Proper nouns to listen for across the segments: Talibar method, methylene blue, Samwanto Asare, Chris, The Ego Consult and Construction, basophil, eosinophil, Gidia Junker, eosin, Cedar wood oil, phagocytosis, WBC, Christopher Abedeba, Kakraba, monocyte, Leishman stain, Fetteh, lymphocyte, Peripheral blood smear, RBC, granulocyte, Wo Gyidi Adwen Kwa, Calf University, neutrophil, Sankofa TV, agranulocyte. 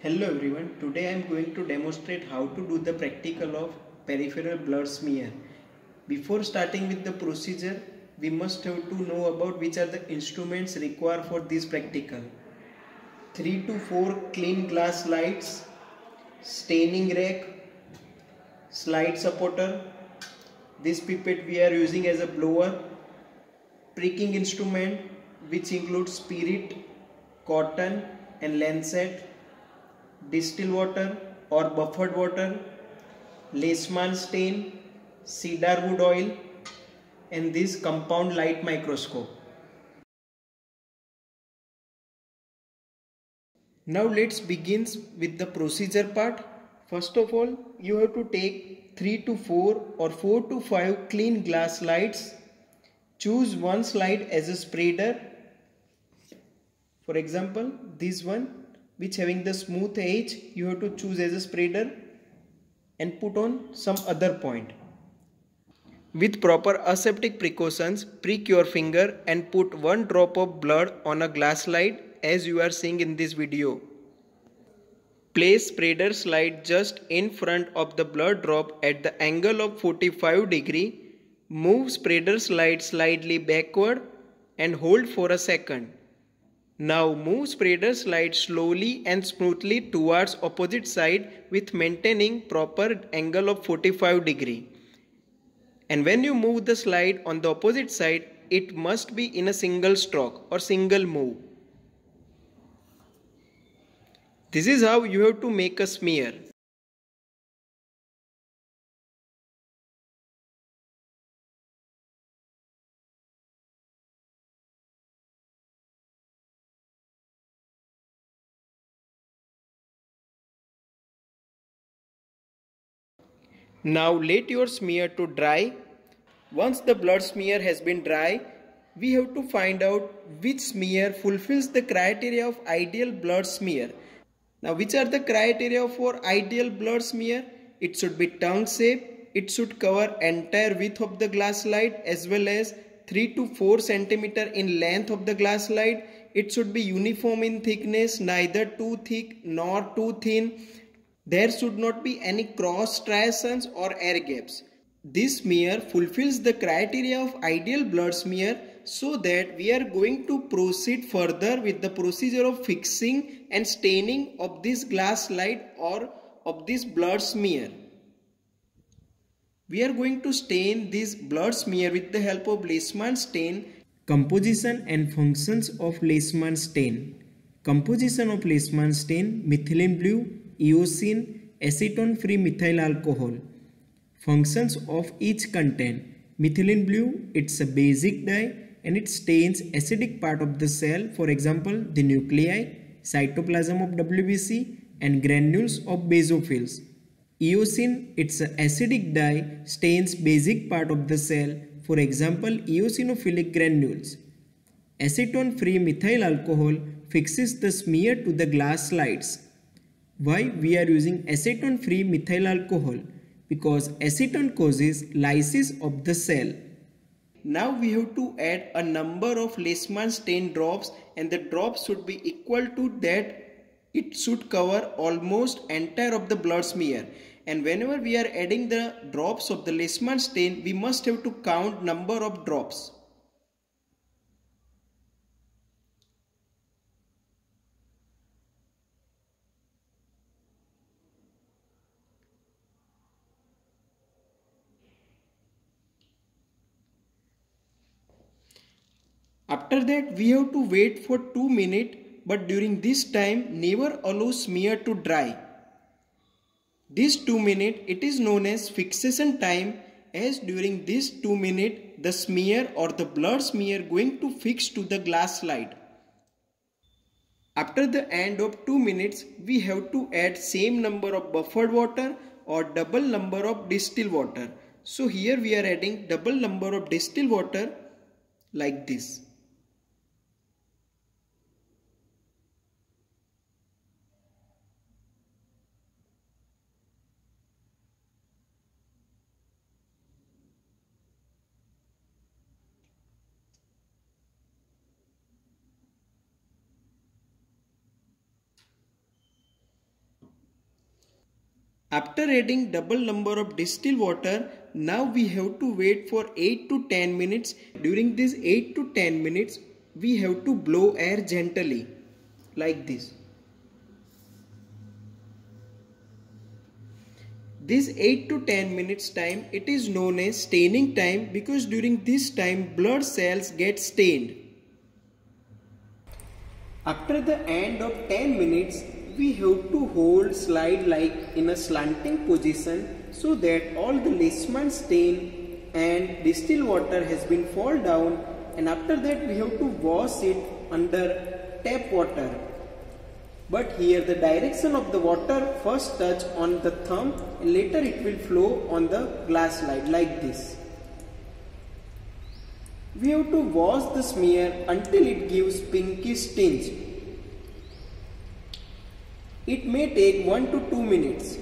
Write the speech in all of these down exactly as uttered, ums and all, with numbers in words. Hello everyone, today I am going to demonstrate how to do the practical of peripheral blood smear. Before starting with the procedure, we must have to know about which are the instruments required for this practical. three to four clean glass slides, staining rack, slide supporter, this pipette we are using as a blower, pricking instrument which includes spirit, cotton and lancet, distilled water or buffered water, Leishman stain, cedar wood oil, and this compound light microscope. Now let's begin with the procedure part. First of all, you have to take three to four or four to five clean glass slides. Choose one slide as a spreader. For example, this one, which having the smooth edge, you have to choose as a spreader and put on some other point. With proper aseptic precautions, prick your finger and put one drop of blood on a glass slide as you are seeing in this video. Place spreader slide just in front of the blood drop at the angle of forty-five degrees. Move spreader slide slightly backward and hold for a second. Now move spreader slide slowly and smoothly towards opposite side with maintaining proper angle of forty-five degree. And when you move the slide on the opposite side, it must be in a single stroke or single move. This is how you have to make a smear. Now let your smear to dry. Once the blood smear has been dry, we have to find out which smear fulfills the criteria of ideal blood smear. Now which are the criteria for ideal blood smear? It should be tongue shape, it should cover entire width of the glass slide as well as three to four centimeters in length of the glass slide. It should be uniform in thickness, neither too thick nor too thin. There should not be any cross striations or air gaps. This smear fulfills the criteria of ideal blood smear, so that we are going to proceed further with the procedure of fixing and staining of this glass slide or of this blood smear. We are going to stain this blood smear with the help of Leishman stain. Composition and functions of Leishman stain. Composition of Leishman stain: methylene blue, eosin, acetone free methyl alcohol. Functions of each contain: methylene blue, it's a basic dye and it stains acidic part of the cell, for example the nuclei, cytoplasm of W B C and granules of basophils. Eosin, it's an acidic dye, stains basic part of the cell, for example eosinophilic granules. Acetone free methyl alcohol fixes the smear to the glass slides. Why we are using acetone free methyl alcohol? Because acetone causes lysis of the cell. Now we have to add a number of Leishman stain drops, and the drops should be equal to that. It should cover almost entire of the blood smear. And whenever we are adding the drops of the Leishman stain, we must have to count number of drops. After that, we have to wait for two minutes, but during this time never allow smear to dry. This two minutes, it is known as fixation time, as during this two minutes the smear or the blood smear going to fix to the glass slide. After the end of two minutes, we have to add same number of buffered water or double number of distilled water. So here we are adding double number of distilled water like this. After adding double number of distilled water, now we have to wait for eight to ten minutes. During this eight to ten minutes, we have to blow air gently, like this. This eight to ten minutes time, it is known as staining time, because during this time blood cells get stained. After the end of ten minutes, we have to hold slide like in a slanting position so that all the Leishman stain and distilled water has been fall down, and after that we have to wash it under tap water. But here the direction of the water first touch on the thumb and later it will flow on the glass slide like this. We have to wash the smear until it gives pinkish tinge. It may take one to two minutes.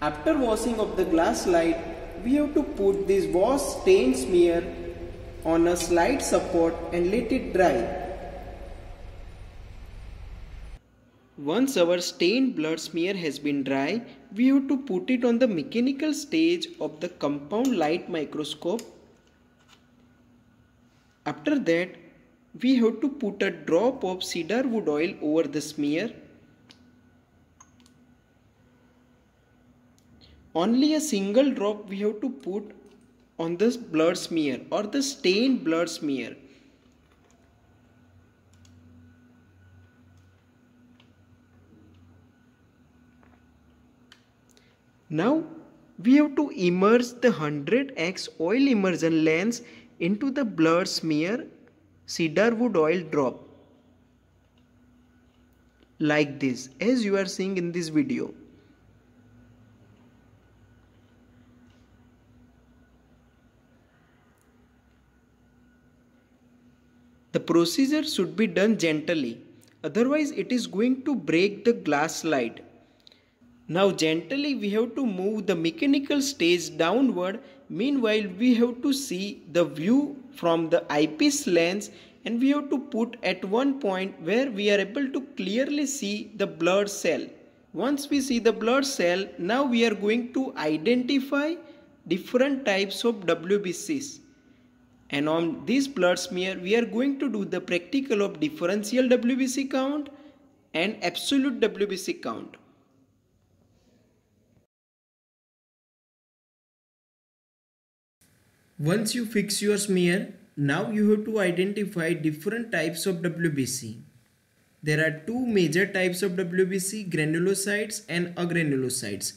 After washing of the glass slide, we have to put this wash stain smear on a slide support and let it dry. Once our stained blood smear has been dry, we have to put it on the mechanical stage of the compound light microscope. After that, we have to put a drop of cedar wood oil over the smear. Only a single drop we have to put on this blood smear or the stained blood smear. Now we have to immerse the one hundred X oil immersion lens into the blood smear cedar wood oil drop, like this, as you are seeing in this video. The procedure should be done gently, otherwise it is going to break the glass slide. Now gently we have to move the mechanical stage downward. Meanwhile, we have to see the view from the eyepiece lens, and we have to put at one point where we are able to clearly see the blood cell. Once we see the blood cell, now we are going to identify different types of W B Cs. And on this blood smear, we are going to do the practical of differential W B C count and absolute W B C count. Once you fix your smear, now you have to identify different types of W B C. There are two major types of W B C, granulocytes and agranulocytes.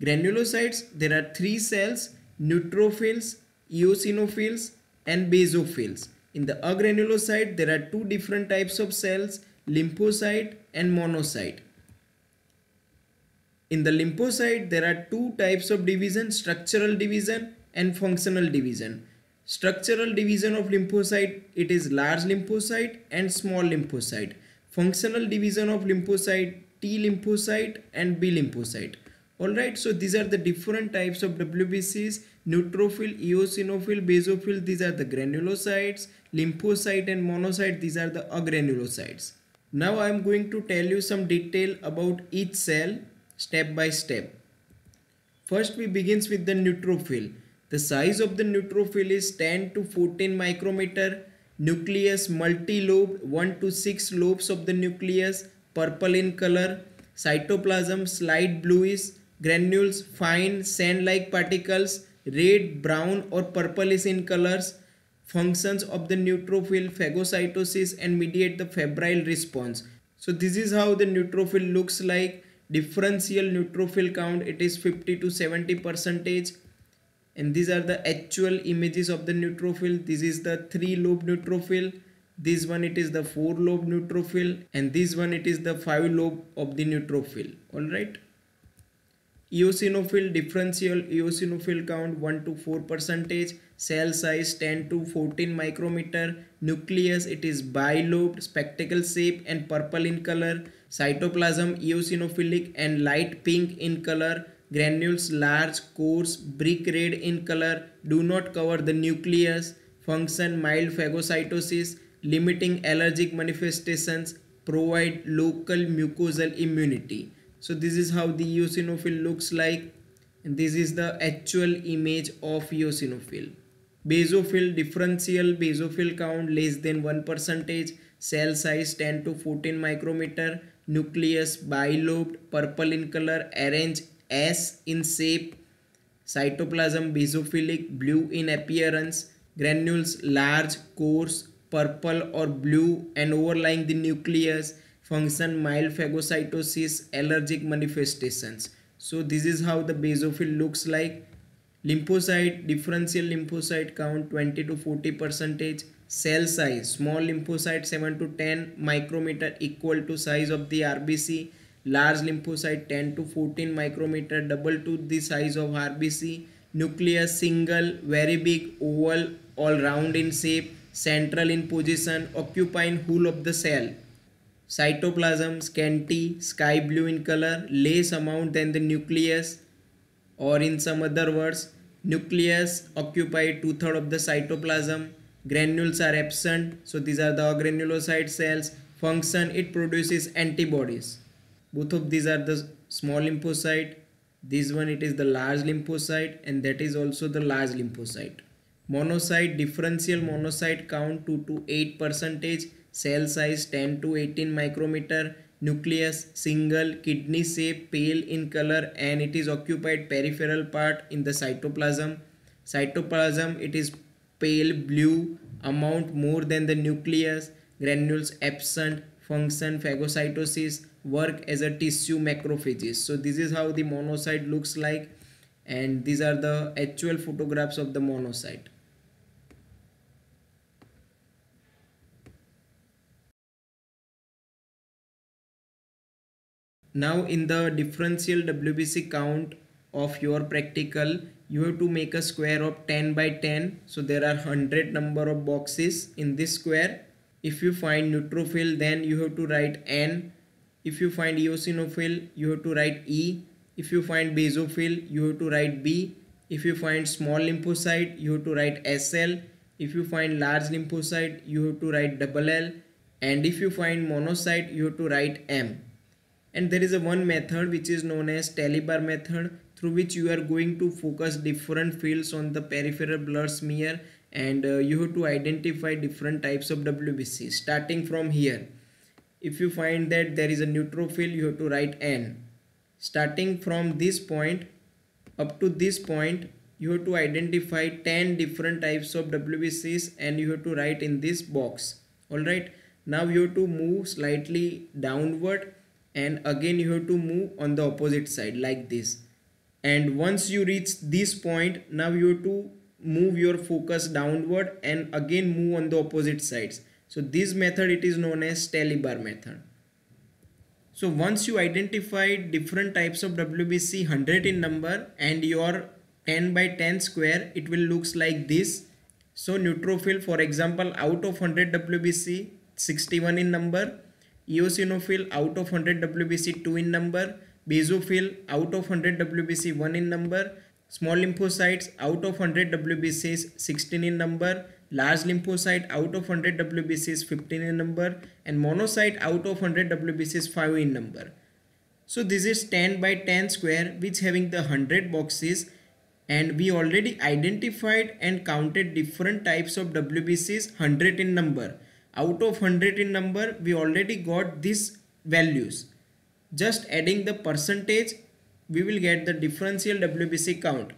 Granulocytes, there are three cells, neutrophils, eosinophils and basophils. In the agranulocyte, there are two different types of cells, lymphocyte and monocyte. In the lymphocyte, there are two types of division, structural division and functional division. Structural division of lymphocyte, it is large lymphocyte and small lymphocyte. Functional division of lymphocyte, T lymphocyte and B lymphocyte. Alright, so these are the different types of W B Cs, neutrophil, eosinophil, basophil, these are the granulocytes, lymphocyte and monocyte, these are the agranulocytes. Now I am going to tell you some detail about each cell step by step. First we begins with the neutrophil. The size of the neutrophil is ten to fourteen micrometer, nucleus multi-lobe, one to six lobes of the nucleus, purple in color, cytoplasm slight bluish, granules fine sand-like particles, red, brown or purplish in colors. Functions of the neutrophil, phagocytosis and mediate the febrile response. So this is how the neutrophil looks like. Differential neutrophil count, it is fifty to seventy percentage. And these are the actual images of the neutrophil. This is the three lobe neutrophil. This one it is the four lobe neutrophil. And this one it is the five lobe of the neutrophil. Alright. Eosinophil, differential eosinophil count one to four percentage. Cell size ten to fourteen micrometer. Nucleus it is bilobed, spectacle shape and purple in color. Cytoplasm eosinophilic and light pink in color. Granules large, coarse, brick red in color, do not cover the nucleus. Function mild phagocytosis, limiting allergic manifestations, provide local mucosal immunity. So this is how the eosinophil looks like, and this is the actual image of eosinophil. Basophil differential, basophil count less than one percentage, cell size ten to fourteen micrometer, nucleus bilobed, purple in color, orange, S in shape, cytoplasm basophilic, blue in appearance, granules large, coarse, purple or blue and overlying the nucleus, function mild phagocytosis, allergic manifestations. So this is how the basophil looks like. Lymphocyte, differential lymphocyte count twenty to forty percentage, cell size, small lymphocyte seven to ten micrometer equal to size of the R B C, large lymphocyte ten to fourteen micrometer double to the size of R B C, nucleus single, very big, oval, all round in shape, central in position, occupying whole of the cell. Cytoplasm scanty, sky blue in color, less amount than the nucleus, or in some other words, nucleus occupy two thirds of the cytoplasm. Granules are absent, so these are the granulocyte cells. Function, it produces antibodies. Both of these are the small lymphocyte. This one, it is the large lymphocyte, and that is also the large lymphocyte. Monocyte, differential monocyte count two to eight percentage, cell size ten to eighteen micrometer, nucleus single, kidney shape, pale in color, and it is occupied peripheral part in the cytoplasm. Cytoplasm, it is pale blue, amount more than the nucleus, granules absent, function phagocytosis, work as a tissue macrophages. So this is how the monocyte looks like, and these are the actual photographs of the monocyte. Now in the differential W B C count of your practical, you have to make a square of ten by ten. So there are one hundred number of boxes in this square. If you find neutrophil, then you have to write N. If you find eosinophil, you have to write E. If you find basophil, you have to write B. If you find small lymphocyte, you have to write S L. If you find large lymphocyte, you have to write double L. And if you find monocyte, you have to write M. And there is a one method which is known as Talibar method, through which you are going to focus different fields on the peripheral blood smear, and uh, you have to identify different types of W B C starting from here. If you find that there is a neutrophil, you have to write N. Starting from this point up to this point, you have to identify ten different types of W B Cs, and you have to write in this box. Alright, now you have to move slightly downward, and again you have to move on the opposite side like this. And once you reach this point, now you have to move your focus downward and again move on the opposite sides. So this method, it is known as Talibar method. So once you identify different types of W B C, one hundred in number, and your ten by ten square, it will looks like this. So neutrophil, for example, out of one hundred W B C, sixty-one in number. Eosinophil, out of one hundred W B C, two in number. Basophil, out of one hundred W B C, one in number. Small lymphocytes, out of one hundred W B Cs, sixteen in number. Large lymphocyte, out of one hundred W B Cs, fifteen in number. And monocyte, out of one hundred W B Cs, five in number. So this is ten by ten square, which having the one hundred boxes, and we already identified and counted different types of W B Cs, one hundred in number. Out of one hundred in number, we already got these values. Just adding the percentage, we will get the differential W B C count.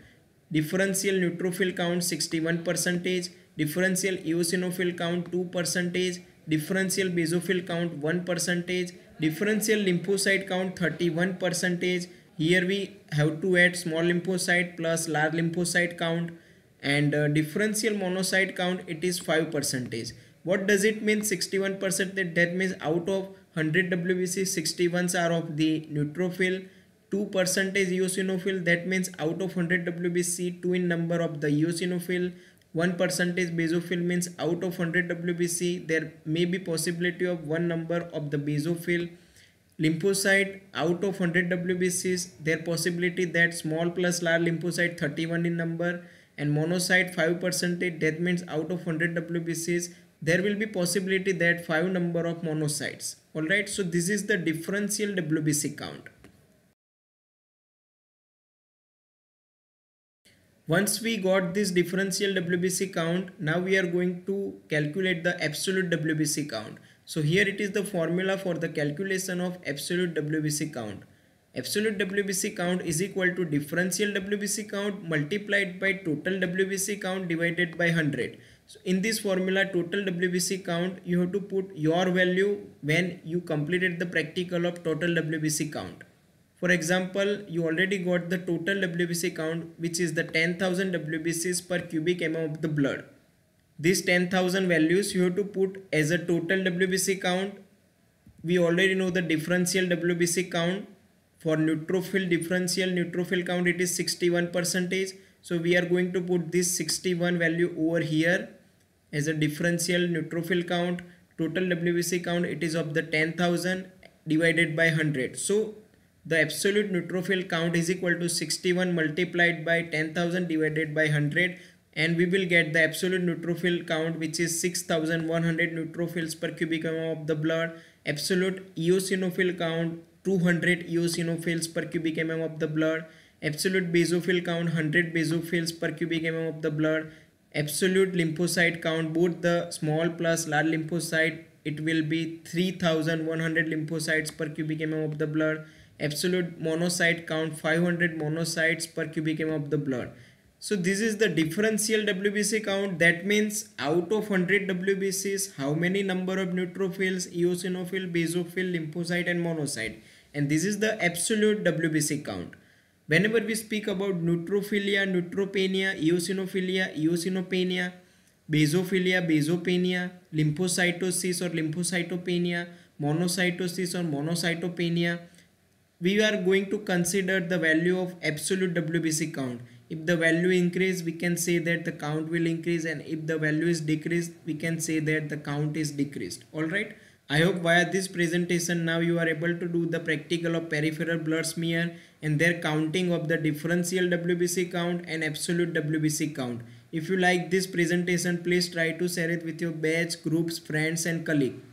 Differential neutrophil count sixty-one percentage, differential eosinophil count two percentage, differential basophil count one percentage, differential lymphocyte count thirty-one percentage. Here we have to add small lymphocyte plus large lymphocyte count, and uh, differential monocyte count, it is five percentage. What does it mean sixty-one percent? That means out of one hundred W B C, sixty-one are of the neutrophil, two percent is eosinophil, that means out of one hundred W B C, two in number of the eosinophil, one percent is basophil, means out of one hundred W B C, there may be possibility of one number of the basophil. Lymphocyte, out of one hundred W B Cs, there possibility that small plus large lymphocyte, thirty-one in number, and monocyte five percent, that means out of one hundred W B Cs, there will be possibility that five number of monocytes. Alright, so this is the differential W B C count. Once we got this differential W B C count, now we are going to calculate the absolute W B C count. So here it is the formula for the calculation of absolute W B C count. Absolute W B C count is equal to differential W B C count multiplied by total W B C count divided by one hundred. So in this formula, total W B C count, you have to put your value when you completed the practical of total W B C count. For example, you already got the total W B C count, which is the ten thousand W B Cs per cubic mm of the blood. These ten thousand values you have to put as a total W B C count. We already know the differential W B C count. For neutrophil differential, neutrophil count, it is sixty-one percentage. So we are going to put this sixty-one value over here as a differential neutrophil count. Total W B C count, it is of the ten thousand divided by one hundred. So the absolute neutrophil count is equal to sixty-one multiplied by ten thousand divided by one hundred. And we will get the absolute neutrophil count, which is six thousand one hundred neutrophils per cubic mm of the blood. Absolute eosinophil count, two hundred eosinophils per cubic mm of the blood. Absolute basophil count, one hundred basophils per cubic mm of the blood. Absolute lymphocyte count, both the small plus large lymphocyte, it will be three thousand one hundred lymphocytes per cubic mm of the blood. Absolute monocyte count, five hundred monocytes per cubic mm of the blood. So this is the differential W B C count. That means out of one hundred W B Cs, how many number of neutrophils, eosinophil, basophil, lymphocyte and monocyte. And this is the absolute W B C count. Whenever we speak about neutrophilia, neutropenia, eosinophilia, eosinopenia, basophilia, basopenia, lymphocytosis or lymphocytopenia, monocytosis or monocytopenia, we are going to consider the value of absolute W B C count. If the value increase, we can say that the count will increase, and if the value is decreased, we can say that the count is decreased. Alright, I hope via this presentation now you are able to do the practical of peripheral blood smear and their counting of the differential W B C count and absolute W B C count. If you like this presentation, please try to share it with your batch, groups, friends and colleagues.